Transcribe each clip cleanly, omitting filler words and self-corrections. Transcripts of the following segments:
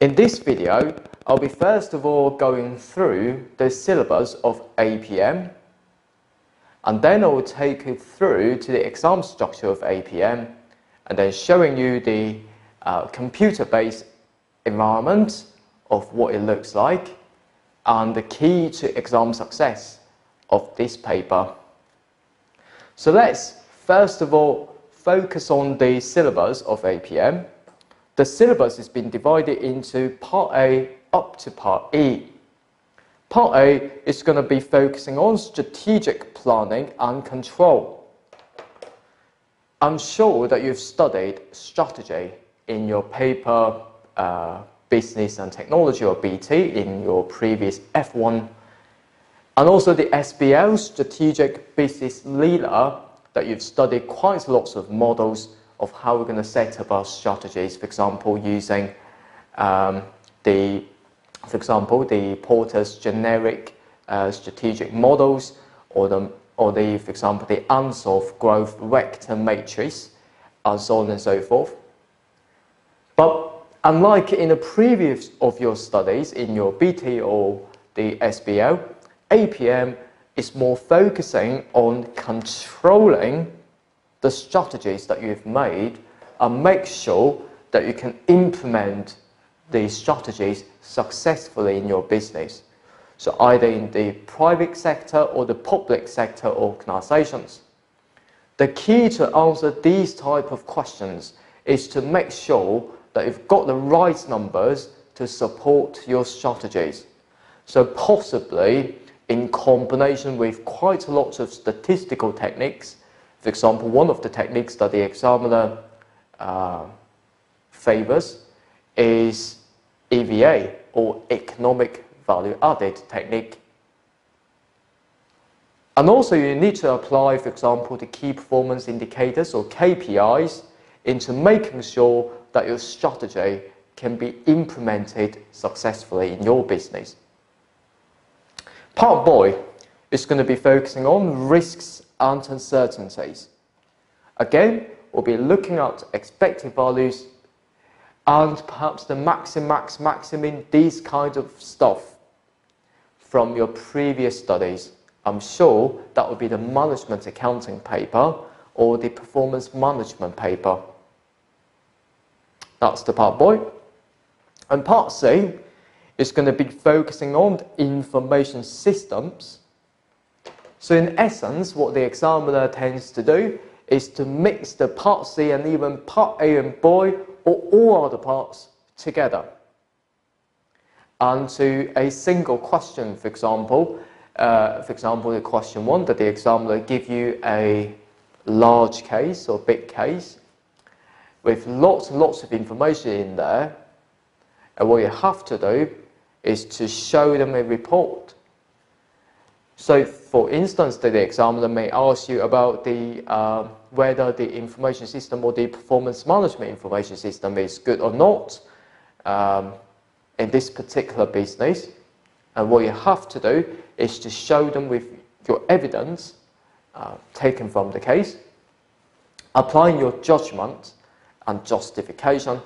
In this video, I'll be first of all going through the syllabus of APM, and then I will take you through to the exam structure of APM, and then showing you the computer-based environment of what it looks like and the key to exam success of this paper. So let's first of all focus on the syllabus of APM. The syllabus has been divided into Part A up to Part E. Part A is going to be focusing on strategic planning and control. I'm sure that you've studied strategy in your paper Business and Technology, or BT, in your previous F1, and also the SBL, Strategic Business Leader, that you've studied quite lots of models of how we're going to set up our strategies, for example, using the Porter's generic strategic models, or the for example, the Ansoff growth vector matrix, and so on and so forth. But unlike in the previous of your studies, in your BT or the SBL, APM is more focusing on controlling the strategies that you've made and make sure that you can implement these strategies successfully in your business. So either in the private sector or the public sector organizations. The key to answer these type of questions is to make sure that you've got the right numbers to support your strategies. So possibly in combination with quite a lot of statistical techniques. For example, one of the techniques that the examiner favors is EVA, or economic value added technique. And also you need to apply, for example, the key performance indicators, or KPIs, into making sure that your strategy can be implemented successfully in your business. Part B is going to be focusing on risks and uncertainties. Again, we'll be looking at expected values and perhaps the maximum, these kind of stuff from your previous studies. I'm sure that would be the management accounting paper or the performance management paper. That's the Part B. And Part C is going to be focusing on information systems. So in essence, what the examiner tends to do is to mix the Part C and even Part A and B, or all other parts, together and to a single question. For example, the question 1 that the examiner give you a large case or big case with lots and lots of information in there, and what you have to do is to show them a report. So, for instance, the examiner may ask you about the whether the information system or the performance management information system is good or not in this particular business. And what you have to do is to show them with your evidence taken from the case, applying your judgment and justification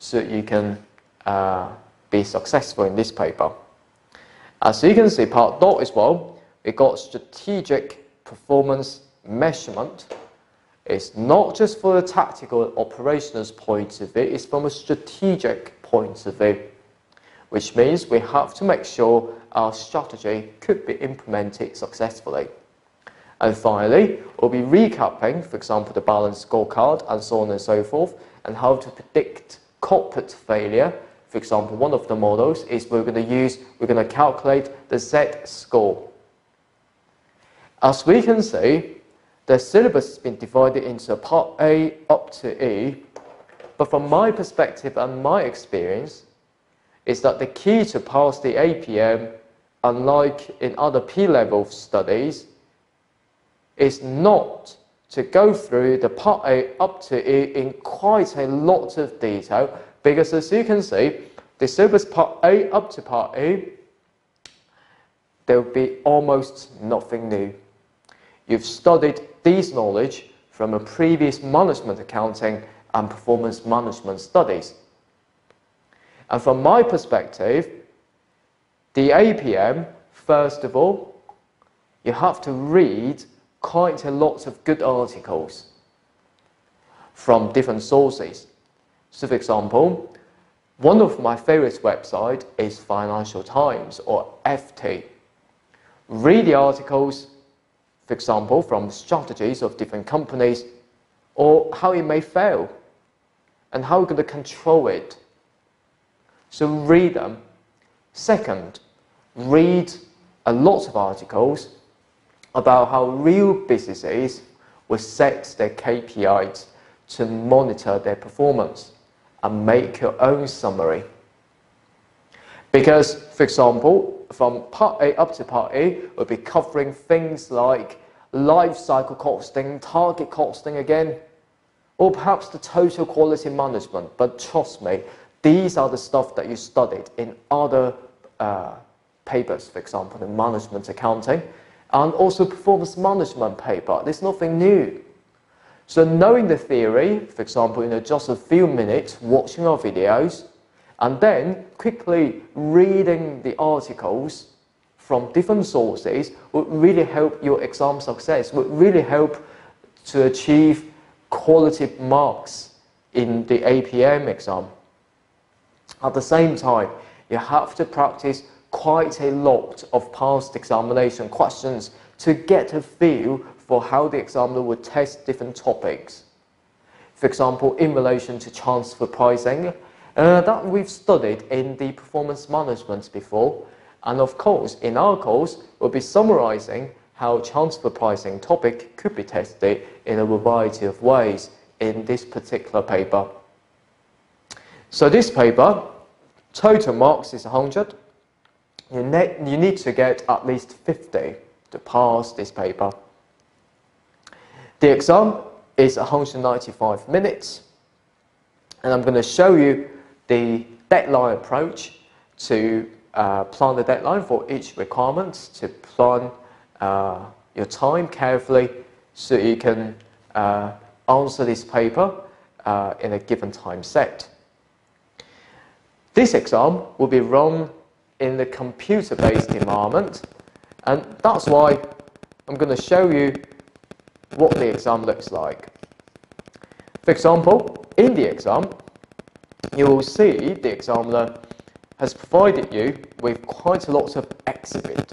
so that you can be successful in this paper. As you can see, Part D as well, we got strategic performance measurement. It's not just for the tactical operations point of view, it's from a strategic point of view, which means we have to make sure our strategy could be implemented successfully. And finally, we'll be recapping, for example, the balanced scorecard and so on and so forth, and how to predict corporate failure. For example, one of the models is we're going to calculate the Z-score. As we can see, the syllabus has been divided into Part A up to E, but from my perspective and my experience is that the key to pass the APM, unlike in other P-level studies, is not to go through the Part A up to E in quite a lot of detail, because as you can see, the syllabus Part A up to Part E, there will be almost nothing new. You've studied these knowledge from a previous management accounting and performance management studies. And from my perspective, the APM, first of all, you have to read quite a lot of good articles from different sources. So, for example, one of my favorite websites is Financial Times, or FT. Read the articles, for example, from strategies of different companies, or how it may fail, and how we're going to control it. So read them. Second, read a lot of articles about how real businesses will set their KPIs to monitor their performance, and make your own summary. Because, for example, from Part A up to Part A, we'll be covering things like life cycle costing, target costing again, or perhaps the total quality management. But trust me, these are the stuff that you studied in other papers, for example, in management accounting, and also performance management paper. There's nothing new. So knowing the theory, for example, just a few minutes watching our videos, and then quickly reading the articles from different sources would really help your exam success, would really help to achieve quality marks in the APM exam. At the same time, you have to practice quite a lot of past examination questions to get a feel for how the examiner would test different topics. For example, in relation to transfer pricing, that we've studied in the performance management before, and of course in our course we'll be summarizing how transfer pricing topic could be tested in a variety of ways in this particular paper. So this paper, total marks is 100. You need to get at least 50 to pass this paper. The exam is 195 minutes, and I'm going to show you the deadline approach to plan the deadline for each requirement, to plan your time carefully so you can answer this paper in a given time set. This exam will be run in the computer-based environment, and that's why I'm going to show you what the exam looks like. For example, in the exam, you will see the examiner has provided you with quite a lot of exhibit.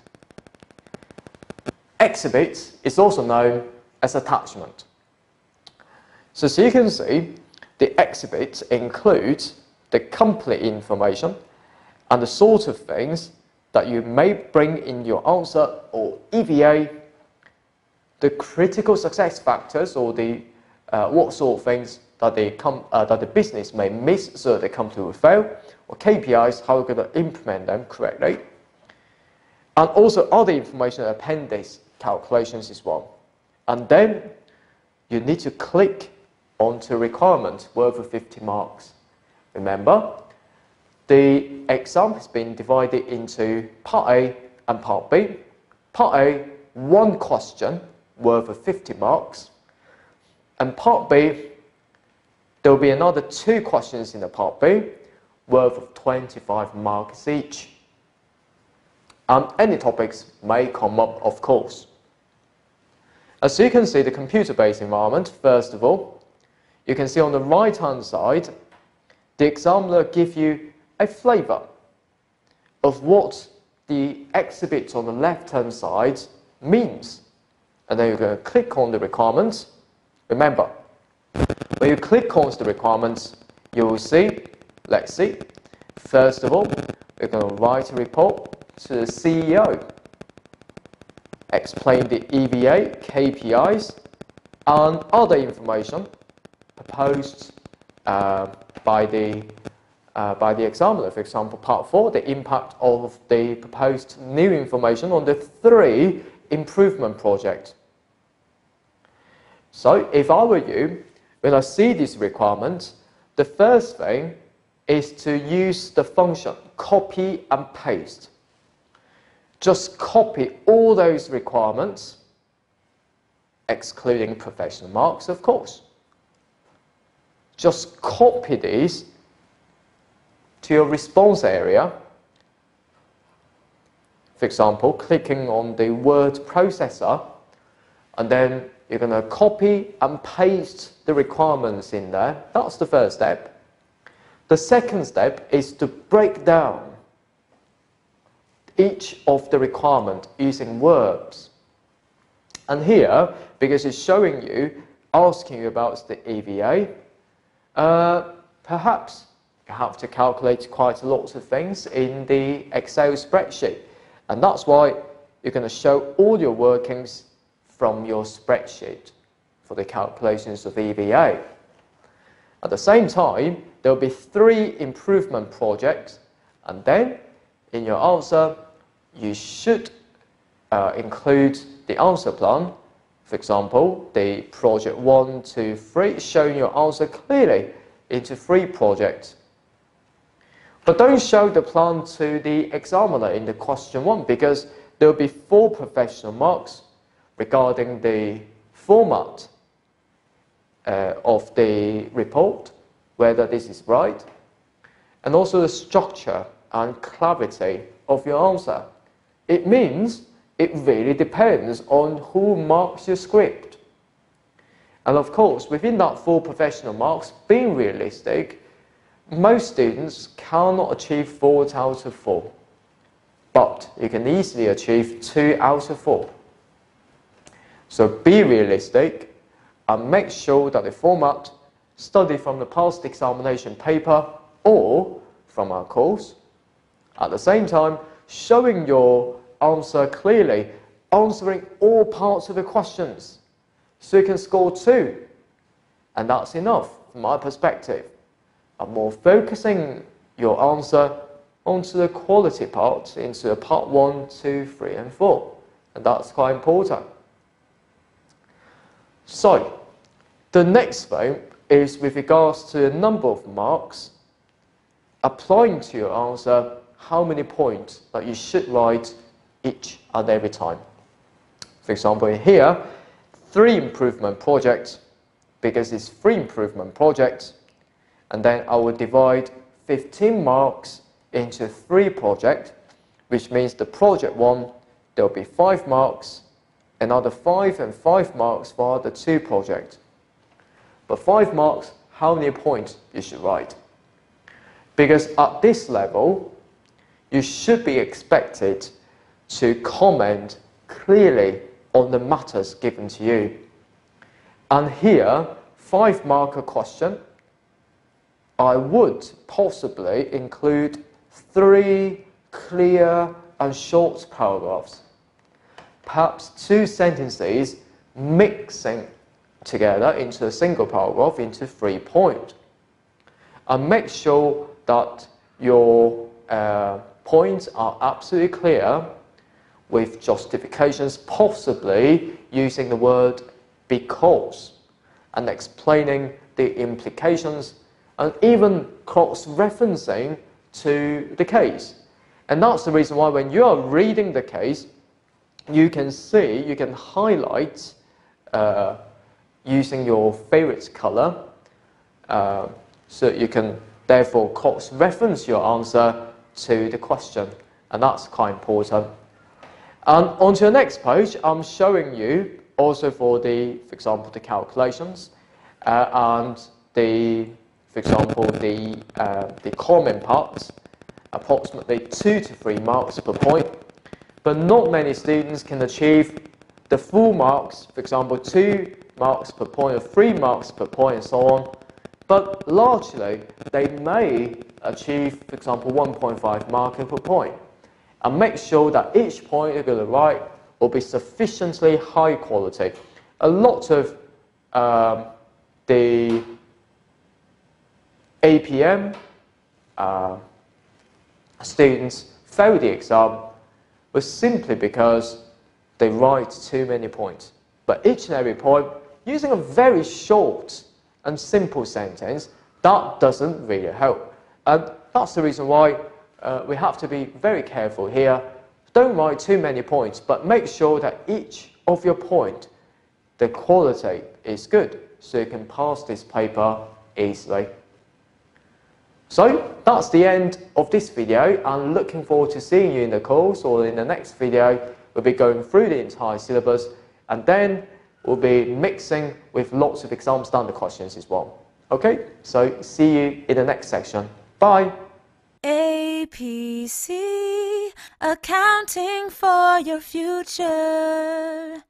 Exhibit is also known as attachment. So you can see the exhibit includes the complete information and the sort of things that you may bring in your answer, or EVA, the critical success factors, or the what sort of things that the business may miss so the company will fail, or KPIs, how we're going to implement them correctly, and also other information appendix calculations as well. And then you need to click onto requirement worth of 50 marks. Remember, the exam has been divided into Part A and Part B. Part A, one question worth of 50 marks, and Part B, there will be another two questions in the Part B worth of 25 marks each, and any topics may come up, of course. As you can see, the computer-based environment, first of all, you can see on the right hand side the examiner gives you a flavor of what the exhibits on the left hand side means, and then you're going to click on the requirements. Remember, when you click on the requirements, you will see, let's see, first of all, we're going to write a report to the CEO, explain the EVA, KPIs, and other information proposed by the examiner. For example, Part 4, the impact of the proposed new information on the three improvement project. So if I were you, when I see these requirements, the first thing is to use the function copy and paste. Just copy all those requirements, excluding professional marks, of course. Just copy these to your response area. For example, clicking on the word processor, and then you're going to copy and paste the requirements in there. That's the first step. The second step is to break down each of the requirement using verbs. And here, because it's showing you, asking you about the EVA, perhaps you have to calculate quite a lot of things in the Excel spreadsheet. And that's why you're going to show all your workings from your spreadsheet for the calculations of EVA. At the same time, there will be 3 improvement projects, and then in your answer, you should include the answer plan. For example, the project 1, 2, 3, showing your answer clearly into 3 projects. But don't show the plan to the examiner in the question 1, because there will be 4 professional marks regarding the format of the report, whether this is right, and also the structure and clarity of your answer. It means it really depends on who marks your script. And of course, within that 4 professional marks, being realistic, most students cannot achieve 4 out of 4, but you can easily achieve 2 out of 4. So be realistic and make sure that the format, study from the past examination paper or from our course. At the same time, showing your answer clearly, answering all parts of the questions, so you can score 2. And that's enough from my perspective. And more focusing your answer onto the quality part, into the part 1, 2, 3 and 4. And that's quite important. So, the next thing is with regards to the number of marks, applying to your answer how many points that you should write each and every time. For example, here, 3 improvement projects, because it's 3 improvement projects, and then I will divide 15 marks into 3 projects, which means the project 1, there will be 5 marks, another 5 and 5 marks for the 2 projects. But 5 marks, how many points you should write? Because at this level, you should be expected to comment clearly on the matters given to you. And here, 5 marker question, I would possibly include 3 clear and short paragraphs, perhaps 2 sentences mixing together into a single paragraph into 3 points. And make sure that your points are absolutely clear with justifications, possibly using the word because and explaining the implications and even cross-referencing to the case. And that's the reason why when you are reading the case, you can see, you can highlight using your favorite color, so you can therefore cross-reference your answer to the question, and that's quite important. And onto the next page, I'm showing you also for the, for example, the calculations and the, for example, the comment parts, approximately 2 to 3 marks per point. But not many students can achieve the full marks, for example, 2 marks per point or 3 marks per point and so on. But largely, they may achieve, for example, 1.5 marks per point. And make sure that each point you're going to write will be sufficiently high quality. A lot of the APM students fail the exam was simply because they write too many points. But each and every point, using a very short and simple sentence, that doesn't really help. And that's the reason why we have to be very careful here. Don't write too many points, but make sure that each of your point, the quality is good, so you can pass this paper easily. So that's the end of this video, and looking forward to seeing you in the course or in the next video. We'll be going through the entire syllabus, and then we'll be mixing with lots of exam standard questions as well. Okay, so see you in the next section. Bye. APC, accounting for your future.